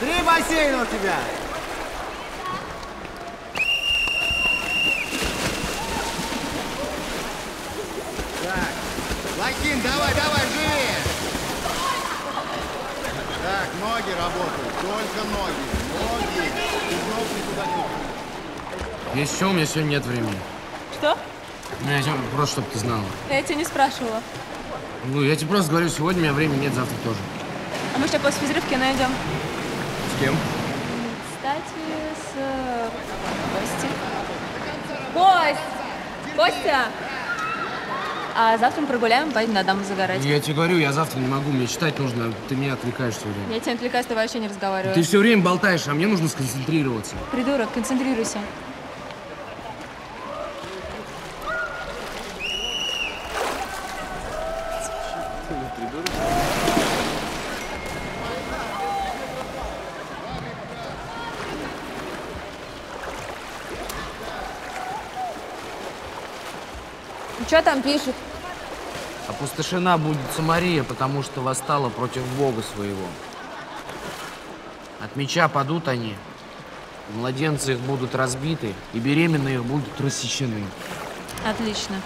Три бассейна у тебя. Так, Лакин, давай, давай, живее. Так, ноги работают, только ноги. Ноги. Еще у меня сегодня нет времени. Что? Ну, я просто, чтобы ты знала. Я тебя не спрашивала. Ну, я тебе просто говорю, сегодня у меня времени нет, завтра тоже. А мы что, после физрывки найдем? С кем? Кстати, с Костей. Костя! А завтра мы прогуляем, пойдем на даму загорать. Я тебе говорю, я завтра не могу, мне читать нужно, ты меня отвлекаешь все время. Я тебя отвлекаю, с тобой вообще не разговариваю. Ты все время болтаешь, а мне нужно сконцентрироваться. Придурок, концентрируйся. Что там пишет? Опустошена будет Самария, потому что восстала против Бога своего. От меча падут они, младенцы их будут разбиты, и беременные их будут рассечены. Отлично.